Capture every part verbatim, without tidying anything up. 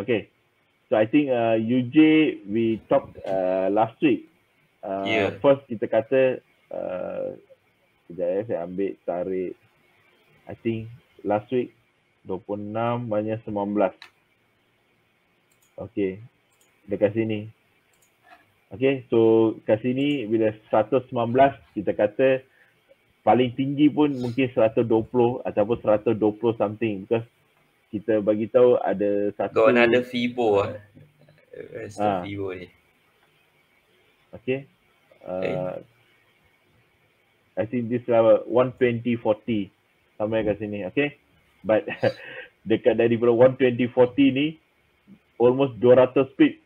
Okay. So I think uh, U J, we talked uh, last week. Uh, yeah. First kita kata, uh, sekejap ya, saya ambil tarik, I think last week, dua puluh enam minus sembilan belas. Okay. Dekat sini. Okay, so kat sini bila seratus sembilan belas kita kata paling tinggi pun mungkin seratus dua puluh ataupun seratus dua puluh something, because kita bagi tahu ada satu got another Fibo ah. Rest of Fibo ni. Okay. Uh, I think this level one twenty forty sampai kat sini, okay? But dekat daripada one twenty forty ni almost dua ratus pip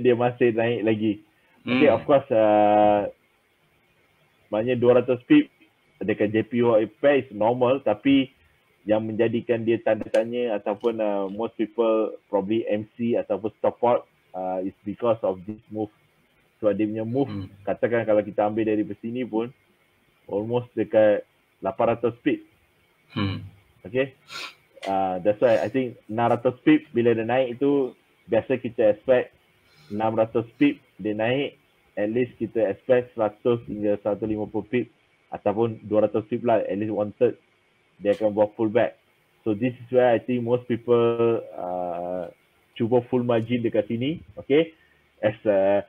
dia masih naik lagi. Okay, hmm. Of course uh, maknanya dua ratus pip dekat J P Y is normal, tapi yang menjadikan dia tanda tanya ataupun uh, most people probably M C ataupun support uh, is because of this move. So dia punya move, hmm. katakan kalau kita ambil dari sini pun almost dekat lapan ratus pip. Hmm. Okay, uh, that's why I think enam ratus pip bila dia naik itu biasa kita expect enam ratus pip dia naik, at least kita expect seratus hingga seratus lima puluh pip ataupun dua ratus pip lah, at least one third dia akan buat pullback. So this is where I think most people uh, cuba full margin dekat sini, okay, as a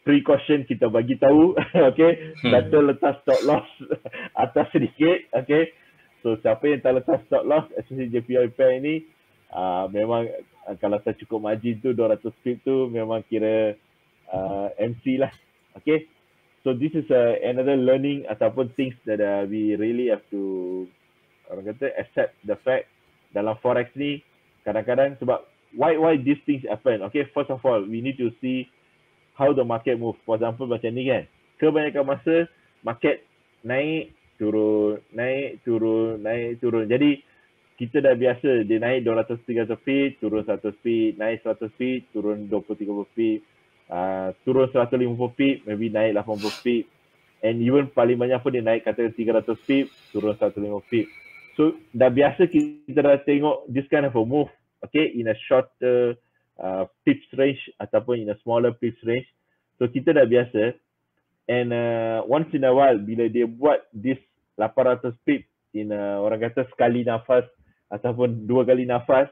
precaution kita bagi tahu, okay, better hmm. letak stop loss atas sedikit, okay. So siapa yang tak letak stop loss, especially J P Y pair ini, uh, memang kalau saya cukup margin tu dua ratus pip tu memang kira uh, M C lah, okay. So this is uh, another learning ataupun things that uh, we really have to, orang kata, accept the fact dalam forex ni kadang-kadang sebab why why these things happen, okay. First of all, we need to see how the market move. For example macam ni kan, kebanyakan masa market naik turun, naik turun, naik turun. Jadi kita dah biasa dia naik dua ratus tiga ratus feet, turun seratus feet, naik seratus feet, turun dua puluh tiga puluh feet, uh, turun seratus lima puluh feet, maybe naik lapan puluh feet, and even paling banyak pun dia naik kata tiga ratus feet, turun seratus lima puluh feet. So dah biasa kita dah tengok this kind of a move, okay, in a shorter uh, pips range ataupun in a smaller pips range. So kita dah biasa, and uh, once in a while bila dia buat this lapan ratus pip in uh, orang kata sekali nafas ataupun dua kali nafas,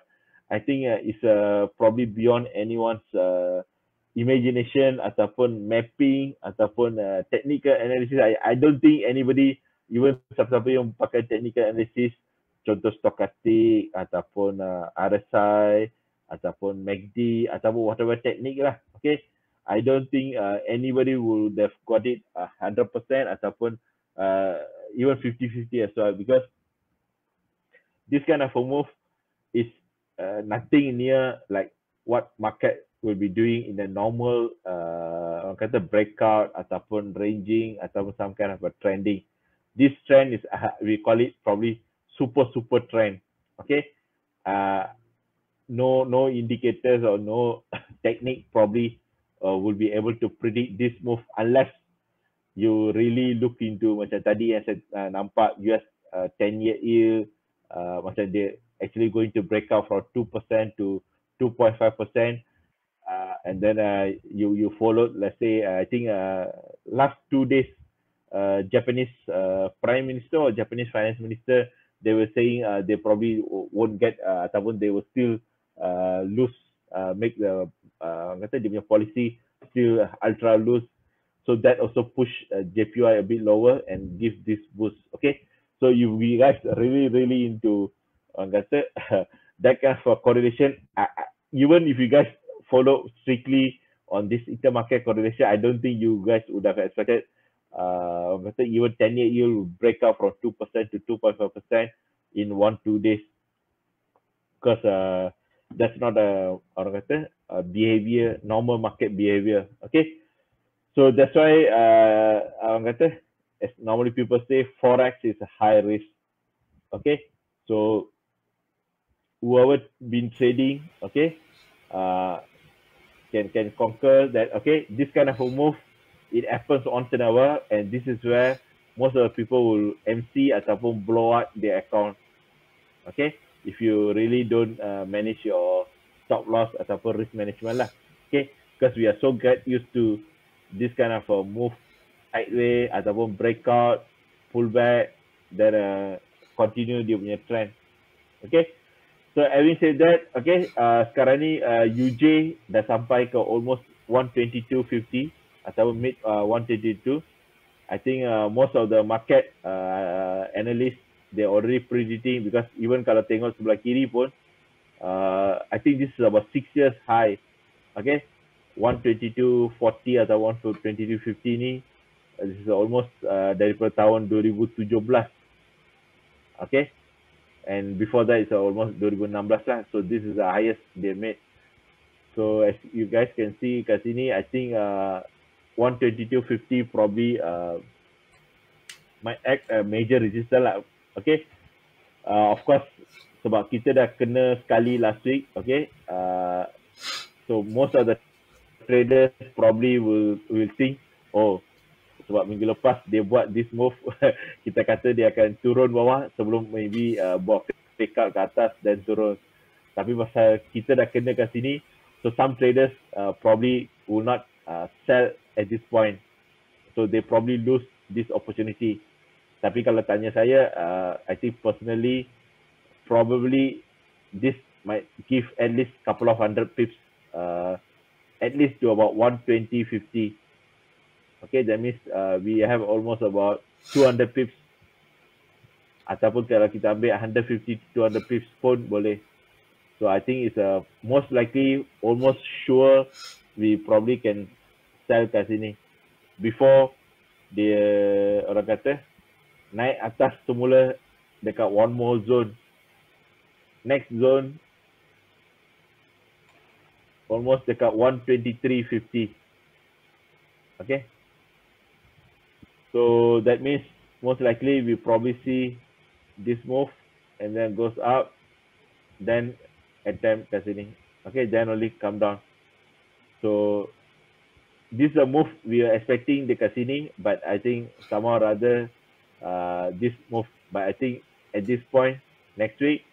I think uh, it's uh, probably beyond anyone's uh, imagination ataupun mapping ataupun uh, technical analysis. I, I don't think anybody, even siapa-siapa yang pakai technical analysis, contoh stokastik ataupun uh, R S I ataupun M A C D ataupun whatever technique lah, okay. I don't think uh, anybody would have got it one hundred percent ataupun uh, even fifty fifty as well, because this kind of a move is uh, nothing near like what market will be doing in a normal uh, orang kata breakout ataupun ranging ataupun some kind of a trending. This trend is uh, we call it probably super super trend. Okay, uh, no no indicators or no technique probably uh, will be able to predict this move unless you really look into macam tadi yang saya uh, nampak U S uh, ten year yield. Uh, macam dia actually going to break out from two percent to two point five percent, uh, and then uh, you you followed, let's say uh, I think uh, last two days uh, Japanese uh, Prime Minister or Japanese Finance Minister, they were saying uh, they probably won't get uh, ataupun they will still uh, loose, uh, make the uh, kata dia punya policy still ultra loose, so that also push uh, J P Y a bit lower and give this boost, okay. So you guys really really into orang kata that kind of correlation. I, I, even if you guys follow strictly on this intermarket correlation, I don't think you guys would have expected uh, orang kata even ten year yield will break out from two percent to two point five percent in one to two days, because uh, that's not a orang kata a behavior, normal market behavior, okay. So that's why uh, orang kata, as normally people say, forex is a high risk, okay. So whoever been trading, okay, uh, can can conquer that, okay. This kind of a move, it happens once in a while, and this is where most of the people will M C ataupun blow out their account, okay, if you really don't uh, manage your stop loss ataupun risk management lah. Okay, because we are so get used to this kind of a move sideways ataupun breakout, pullback, then uh, continue dia punya trend. Okay, so having said that, okay, uh, sekarang ni uh, U J dah sampai ke almost one twenty-two fifty ataupun mid uh, one twenty-two. I think uh, most of the market uh, analysts, they already predicting, because even kalau tengok sebelah kiri pun, uh, I think this is about six years high. Okay, one twenty-two forty atau one twenty-two fifty ni, uh, this is almost uh, daripada tahun twenty seventeen. Okay, and before that it's almost twenty sixteen lah. So this is the highest they made. So as you guys can see kat sini, I think uh, one twenty-two fifty probably uh, might act a major resistance lah. Okay, uh, of course sebab kita dah kena sekali last week. Okay, uh, so most of the traders probably will will think, oh sebab minggu lepas dia buat this move, kita kata dia akan turun bawah sebelum maybe uh, buat pick up ke atas dan turun. Tapi pasal kita dah kena kat sini, so some traders uh, probably will not Uh, sell at this point, so they probably lose this opportunity. Tapi kalau tanya saya, uh, I think personally, probably this might give at least couple of hundred pips, uh, at least to about one twenty fifty. Okay, that means uh, we have almost about two hundred pips. Ataupun kalau kita ambil one fifty to two hundred pips pun boleh. So I think it's a uh, most likely, almost sure, we probably can sell kat sini before dia, orang kata, naik atas semula dekat one more zone. Next zone almost dekat one twenty-three fifty. Okay, so that means most likely we probably see this move and then goes up, then attempt kat sini. Okay, then only come down. So this is a move we are expecting dekat sini, but I think somehow or other uh, this move, but I think at this point next week,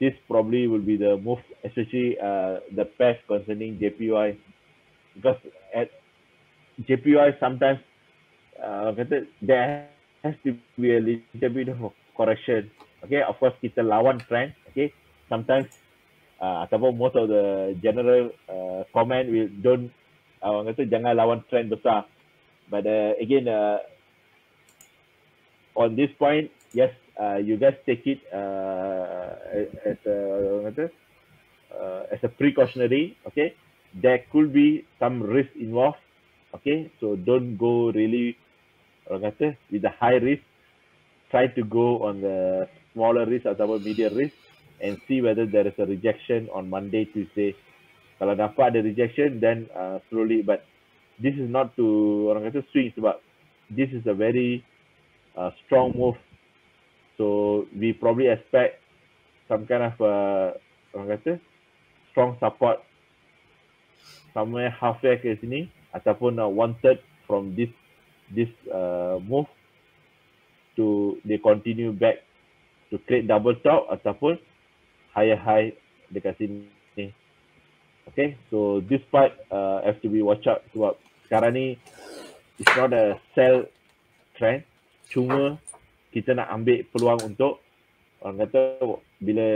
this probably will be the move, especially uh, the path concerning J P Y, because at J P Y sometimes uh, there has to be a little bit of correction. Okay, of course kita lawan trend. Okay, sometimes Uh, ataupun most of the general uh, comment will don't, orang kata jangan lawan trend besar. But uh, again, uh, on this point, yes, uh, you guys take it uh, as a, orang kata, uh, as a precautionary. Okay, there could be some risk involved. Okay, so don't go really, orang kata, with the high risk. Try to go on the smaller risk ataupun medium risk, and see whether there is a rejection on Monday, Tuesday. Kalau dapat ada rejection, then uh, slowly. But this is not to, orang kata, swing, sebab this is a very uh, strong move. So we probably expect some kind of uh, orang kata, strong support somewhere halfway ke sini ataupun uh, one third from this this uh, move to they continue back to create double top ataupun higher high dekat sini. Okay, so this part uh, have to be watch out, sebab sekarang ni it's not a sell trend, cuma kita nak ambil peluang untuk, orang kata, bila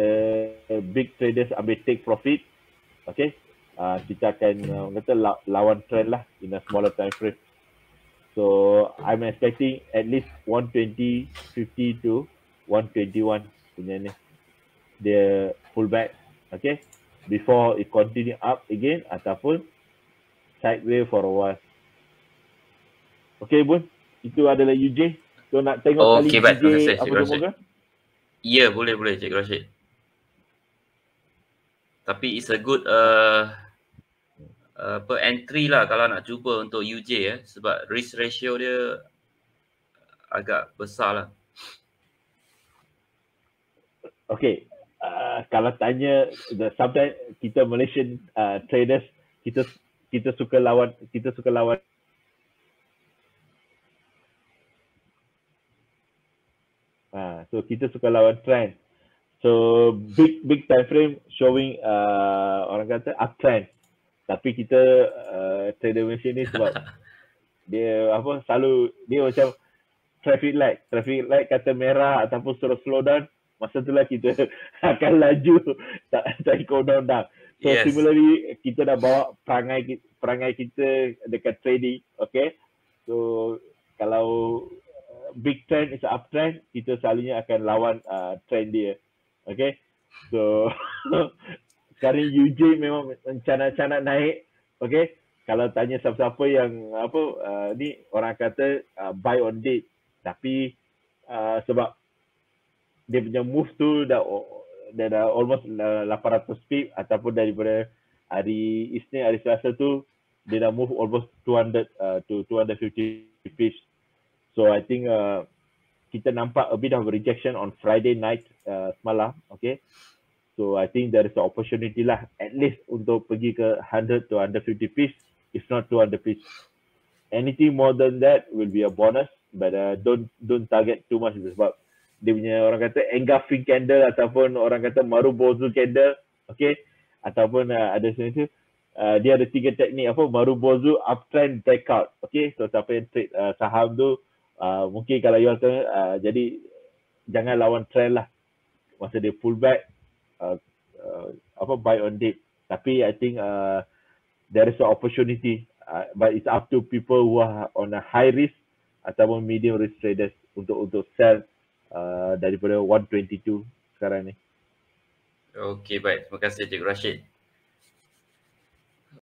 big traders ambil take profit. Okay, uh, kita akan, orang kata, lawan trend lah in a smaller time frame. So I'm expecting at least one twenty fifty to one twenty-one punya ni the pullback. Okay, before it continue up again ataupun sideways for a while. Okay Bun, itu adalah U J. So nak tengok oh, kali okay, U J baik. Apa moga? Ya, boleh boleh Cik Rashid. Tapi it's a good uh, uh, per entry lah kalau nak cuba untuk U J eh, sebab risk ratio dia agak besar lah. Okay, Uh, kalau tanya, the, sometimes kita Malaysian uh, traders, kita kita suka lawan, kita suka lawan ah uh, so kita suka lawan trend. So big big time frame showing uh, orang kata uptrend, tapi kita uh, trader Malaysia ni sebab dia apa selalu dia macam traffic light, traffic light kata merah ataupun suruh slow down, masa tu lah kita akan laju tak tak ikut undang-undang. So yes. Similarly kita dah bawa perangai perangai kita dekat trading, okay? So kalau big trend is uptrend, kita selalunya akan lawan uh, trend dia. Okay, so sekarang U J memang rencana-rencana naik. Okay, kalau tanya siapa-siapa yang apa uh, ni orang kata uh, buy on date, tapi uh, sebab dia punya move tu dah dah, dah almost lapan ratus pip ataupun daripada hari Isnin hari Selasa tu dia dah move almost two hundred uh, to two hundred fifty pips. So I think uh, kita nampak a bit of rejection on Friday night uh, semalam, okay? So I think there is an opportunity lah, at least untuk pergi ke one hundred to one hundred fifty piece, if not two hundred piece. Anything more than that will be a bonus, but uh, don't don't target too much sebab dia punya orang kata engulfing candle ataupun orang kata Marubozu candle, okay? Ataupun uh, ada sini tu, uh, dia ada tiga teknik apa Marubozu uptrend breakout, okay? So siapa yang trade uh, saham tu, Uh, mungkin kalau you all tengok, uh, jadi jangan lawan trend lah. Masa dia pullback, uh, uh, apa buy on dip. Tapi I think uh, there is an opportunity, uh, but it's up to people who are on a high risk ataupun medium risk traders untuk untuk sell uh, daripada one twenty-two sekarang ni. Okey, baik. Terima kasih Encik Rashid.